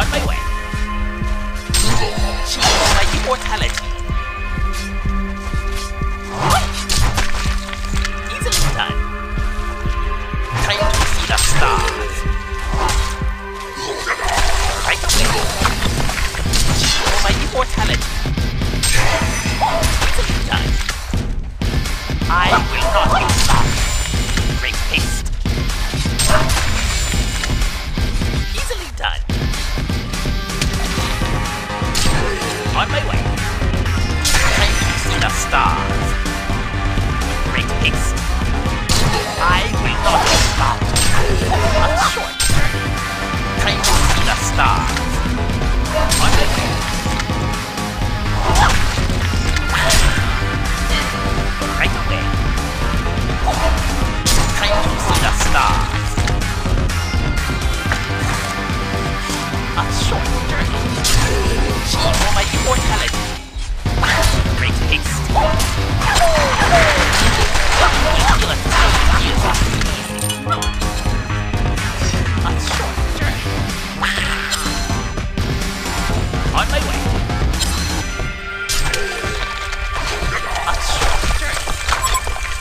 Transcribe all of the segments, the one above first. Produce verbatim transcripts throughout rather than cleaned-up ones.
On my way. Choose my immortality. Easily done. Time to see the stars. Right away. Choose my immortality. Easily done. I will not be stopped. Great haste. Easily done. On my way. Time to see the stars. Great haste. I will not be stopped. I'm short. Time to see the stars. On my way. Right away. Time to see the stars. A short journey. For my immortality. Great haste. A short journey. On my way. A short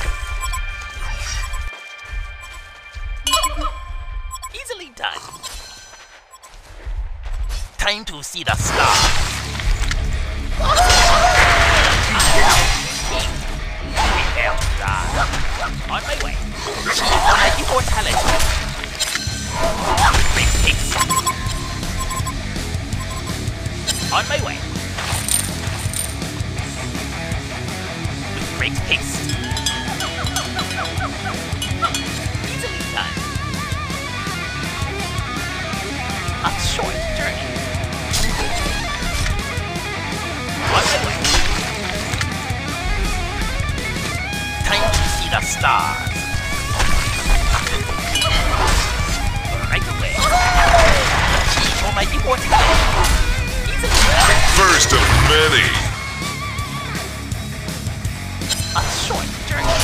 journey. Easily done. Time to see the stars. On my way. My immortality. Great haste. On my way. With great haste. Easily done. A short journey. On my way. Time to see the stars. Right away. For my immortality. The first of many. A short journey.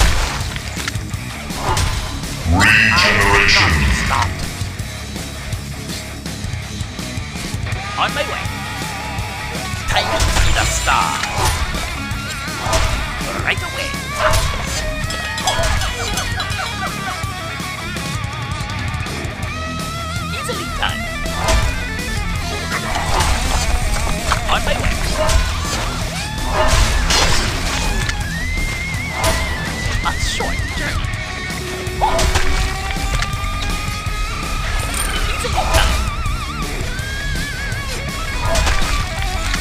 Regeneration. I will not be stopped. On my way. Time to see the stars. Right away. Easily done. On my way. A short journey. Easily done.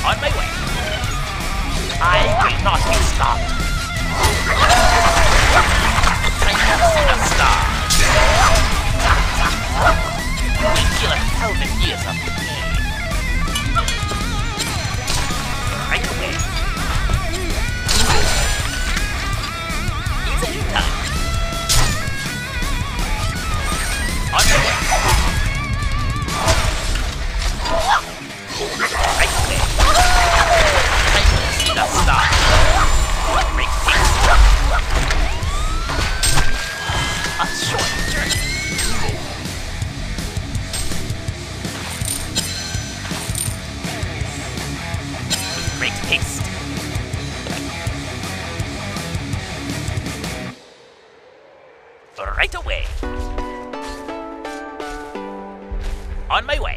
On my way. I will not be stopped. Time to see the stars. We kill a thousand years of pain. Right away. Easily done. On my way. Right away. The star. Great haste. A short journey. With great haste. Right away. On my way.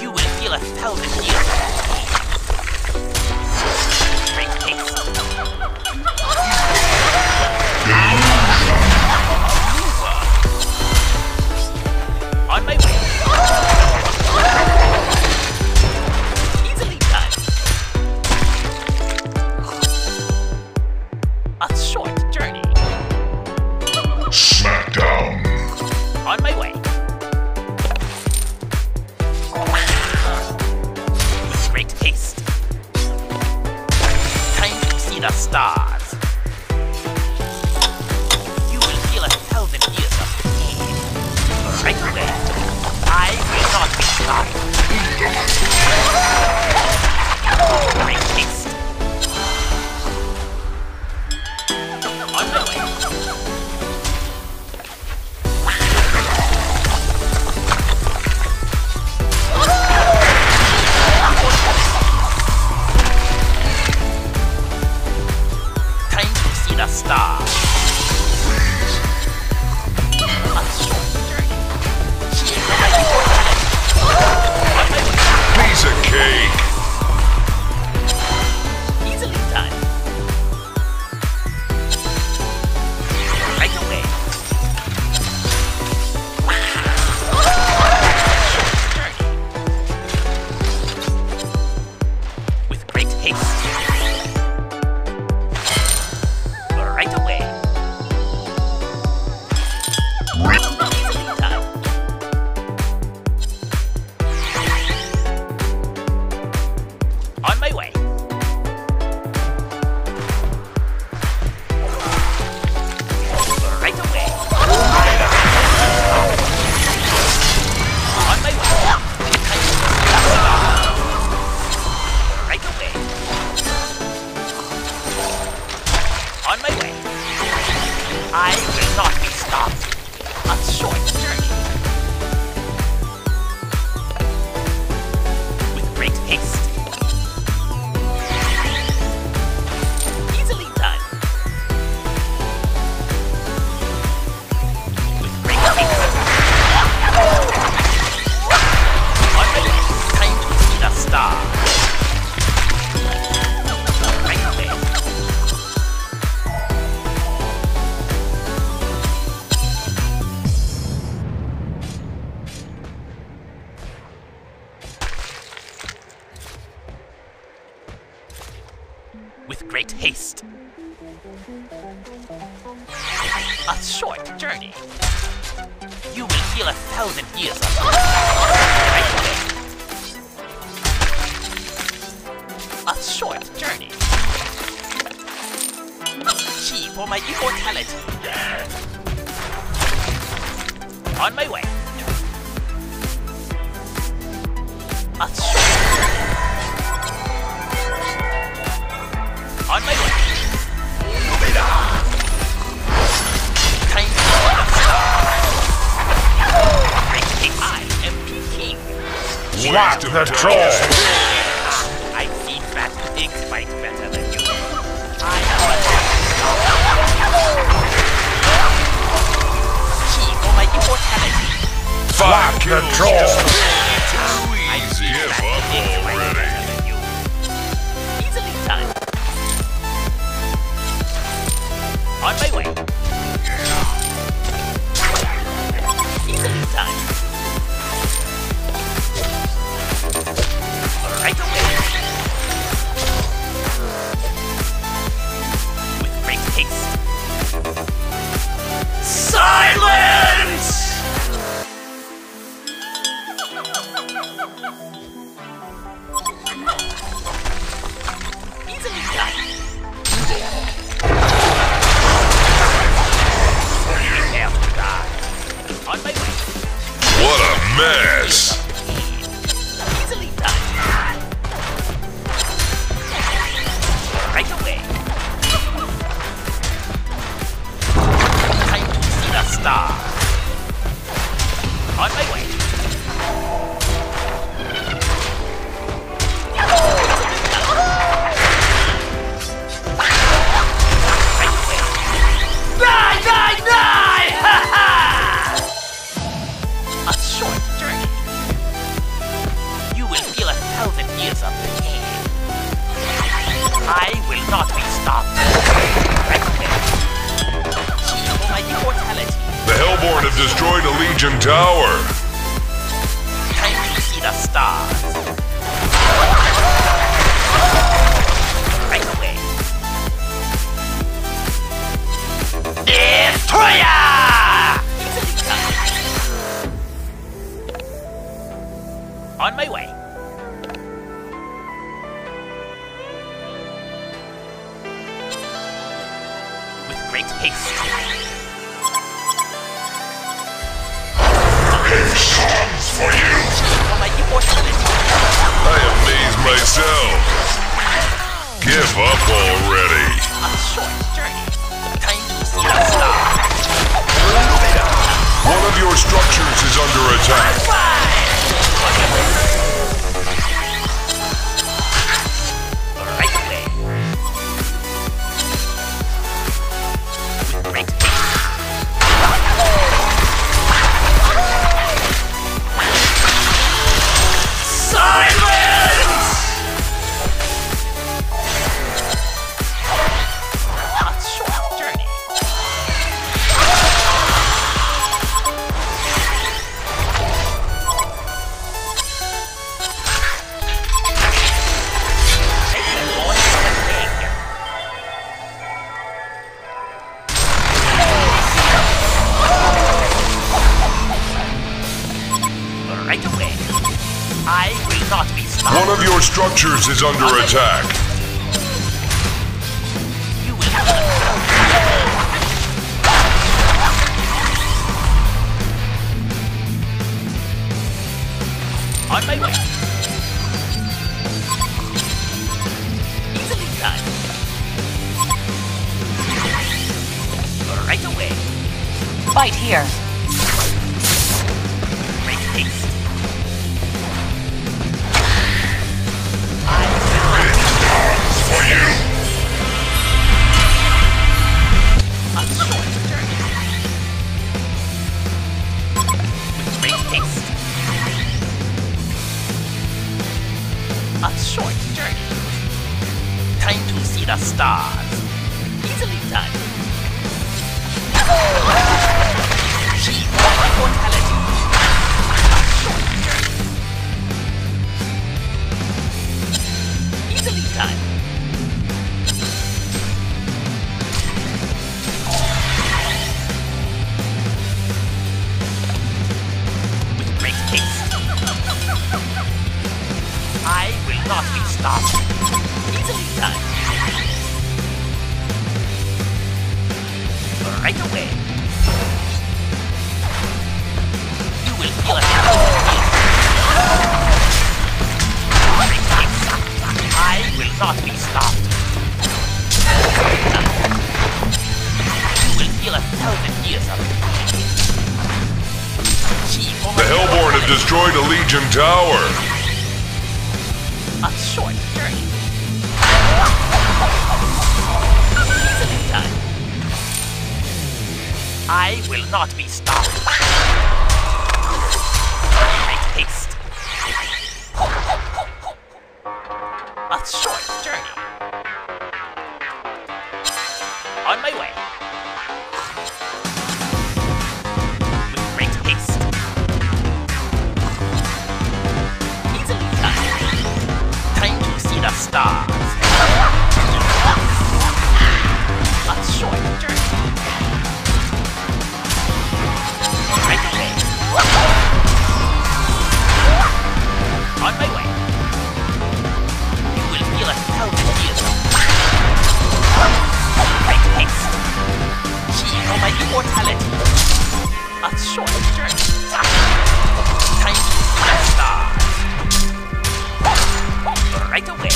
You will feel a thousand years. On my way. Easily done. A short journey. Smackdown. On my way. With great haste. Time to see the stars. You will feel a thousand years of pain. Right away. I will not be stopped. Great haste. On my way. star. Piece of cake. Easily done. Right away. With great haste. I will not be stopped. A short journey. With great haste. Easily done. With great haste. On my way, time to see the star. With great haste. A short journey. You will feel a thousand years of right away. A short journey. Chi for my immortality. On my way. A short journey. On my way. Time to see the star. I am the king. What the troll? I see fat pigs fight better than you. I am a key for my immortality. Fuck the troll. Too easy if I'm already. Easily done. On my way. Easily done. Right away. With great haste. Silence! Easily done. On my way. What a mess! Easily done. Right away. Time to see the star. On my way. I will not be stopped. Right away. For my immortality. The Hellborn have destroyed a Legion tower. Time to see the stars. Right away. Destroyer! On my way. Great haste. It comes for you. For my immortality. I amaze myself. Give up already. A short journey. Time to see the star. One of your structures is under attack. Right away. One of your structures is under attack. On my way. Easily done. Right away. Fight here. Great haste. A short journey. Time to see the stars. Easily done. She's got mortality. A short journey. Easily done. With great haste. I will not be stopped. Easily done. Right away. You will feel it. I will not be stopped. You will feel a thousand years of it. The Hellborn have destroyed a Legion tower. A short journey. Easily done. I will not be stopped. Make haste. A short journey. On my way. Stars. A short journey. Right away. On my way. You will feel a thousand years old. Right haste. She will my immortality. A short journey. Time to see the stars. Right away.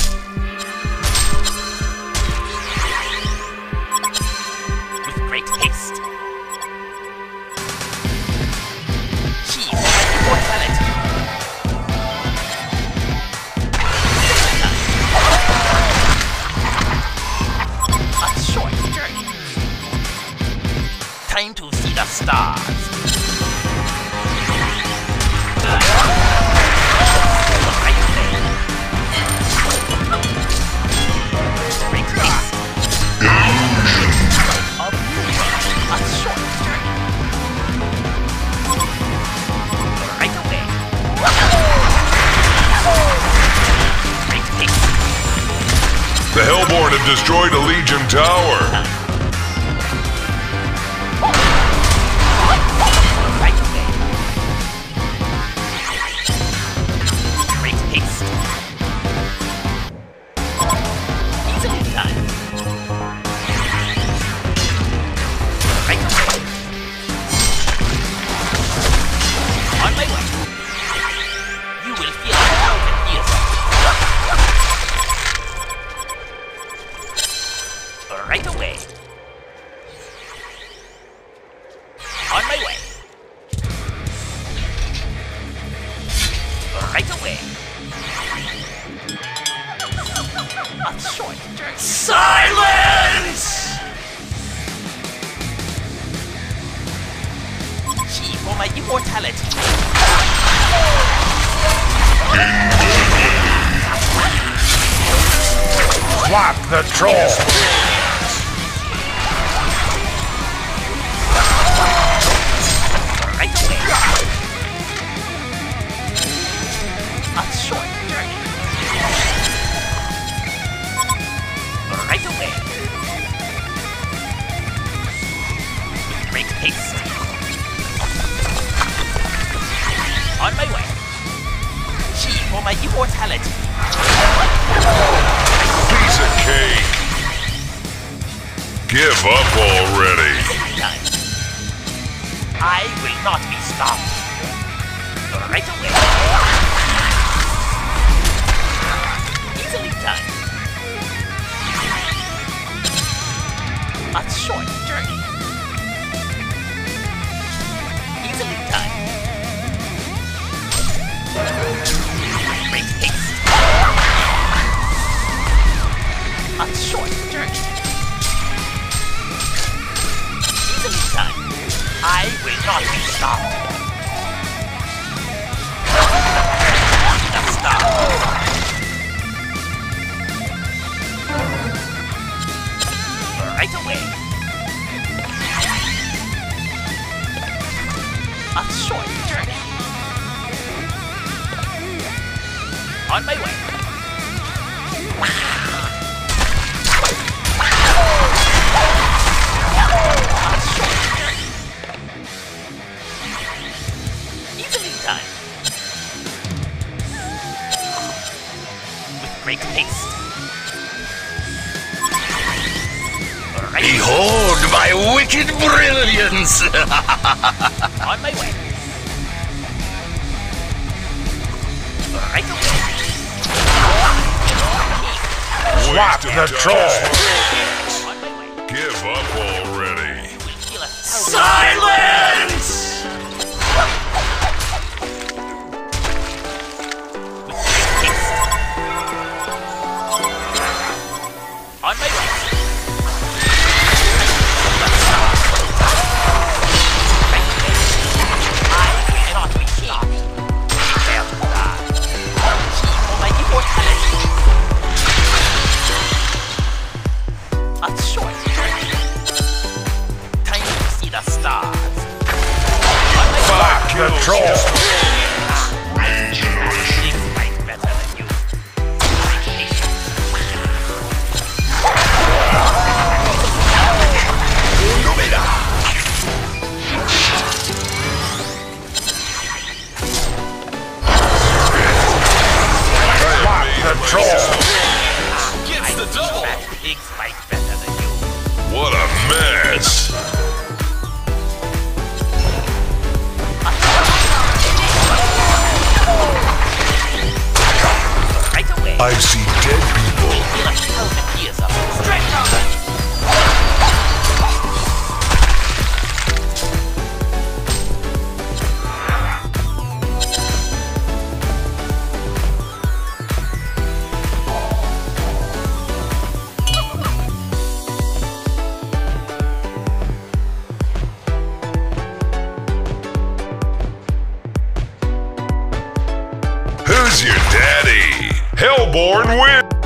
Time to see the stars. The Hellborn have destroyed a Legion tower. Right away. On my way. Right away. A short journey. Silence! She for my immortality. Clap the troll! On my way. She or my immortality. Piece of cake. Give up already. I will not be stopped. Right away. Easily done. A short journey. Easily done. Great haste. A short journey. Easily done. I will not be stopped. Right away. A short journey. On my way. A short journey. Easily done. With great haste. Behold my wicked brilliance! On my way. Right away. Swap the troll! On my way. Give up already. Silence! On my way. Control. My generation might better than you. Lumina. Control. Gets the double. Pigs might better than you. What a mess. I see dead people. Who's your daddy? Hellborn wins!